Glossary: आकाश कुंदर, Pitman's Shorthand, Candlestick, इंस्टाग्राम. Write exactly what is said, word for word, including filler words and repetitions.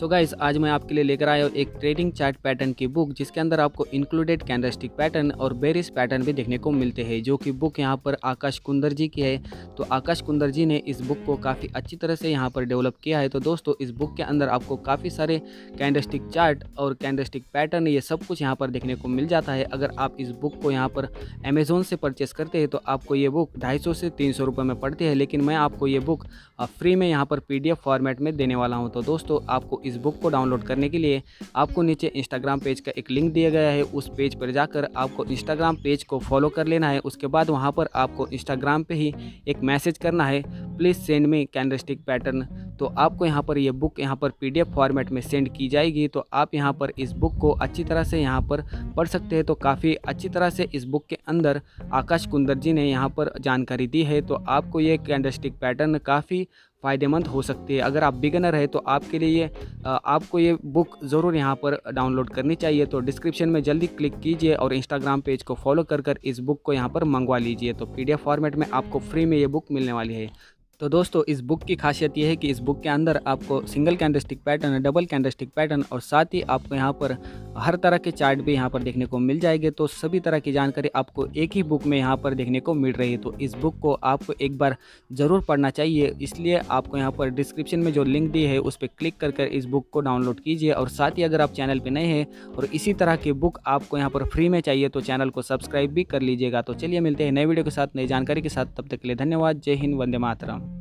So guys आज मैं आपके लिए लेकर आया हूं एक ट्रेडिंग चार्ट पैटर्न की बुक, जिसके अंदर आपको इंक्लूडेड कैंडलस्टिक पैटर्न और बेरिस पैटर्न भी देखने को मिलते हैं, जो कि बुक यहाँ पर आकाश कुंदर जी की है। तो आकाश कुंदर जी ने इस बुक को काफ़ी अच्छी तरह से यहाँ पर डेवलप किया है। तो दोस्तों इस बुक के अंदर आपको काफ़ी सारे कैंडलस्टिक चार्ट और कैंडलस्टिक पैटर्न ये सब कुछ यहाँ पर देखने को मिल जाता है। अगर आप इस बुक को यहाँ पर अमेज़ोन से परचेस करते हैं तो आपको ये बुक ढाई सौ से तीन सौ रुपये में पड़ती है, लेकिन मैं आपको ये बुक फ्री में यहाँ पर पीडीएफ फॉर्मेट में देने वाला हूँ। तो दोस्तों आपको इस बुक को डाउनलोड करने के लिए आपको नीचे इंस्टाग्राम पेज का एक लिंक दिया गया है, उस पेज पर जाकर आपको इंस्टाग्राम पेज को फॉलो कर लेना है। उसके बाद वहाँ पर आपको इंस्टाग्राम पे ही एक मैसेज करना है, please send me candlestick pattern. तो आपको यहाँ पर ये यह बुक यहाँ पर पीडीएफ फॉर्मेट में सेंड की जाएगी। तो आप यहाँ पर इस बुक को अच्छी तरह से यहाँ पर पढ़ सकते हैं। तो काफ़ी अच्छी तरह से इस बुक के अंदर आकाश कुंदर जी ने यहाँ पर जानकारी दी है। तो आपको ये कैंडलस्टिक पैटर्न काफ़ी फ़ायदेमंद हो सकती है। अगर आप बिगिनर है तो आपके लिए आपको ये बुक ज़रूर यहाँ पर डाउनलोड करनी चाहिए। तो डिस्क्रिप्शन में जल्दी क्लिक कीजिए और इंस्टाग्राम पेज को फॉलो कर कर इस बुक को यहाँ पर मंगवा लीजिए। तो पीडीएफ फॉर्मेट में आपको फ्री में ये बुक मिलने वाली है। तो दोस्तों इस बुक की खासियत यह है कि इस बुक के अंदर आपको single candlestick pattern, double candlestick pattern और साथ ही आपको यहाँ पर हर तरह के चार्ट भी यहाँ पर देखने को मिल जाएंगे। तो सभी तरह की जानकारी आपको एक ही बुक में यहाँ पर देखने को मिल रही है। तो इस बुक को आपको एक बार ज़रूर पढ़ना चाहिए, इसलिए आपको यहाँ पर डिस्क्रिप्शन में जो लिंक दी है उस पर क्लिक कर कर इस बुक को डाउनलोड कीजिए। और साथ ही अगर आप चैनल पर नए हैं और इसी तरह की बुक आपको यहाँ पर फ्री में चाहिए तो चैनल को सब्सक्राइब भी कर लीजिएगा। तो चलिए मिलते हैं नए वीडियो के साथ, नई जानकारी के साथ। तब तक के लिए धन्यवाद। जय हिंद, वंदे मातरम।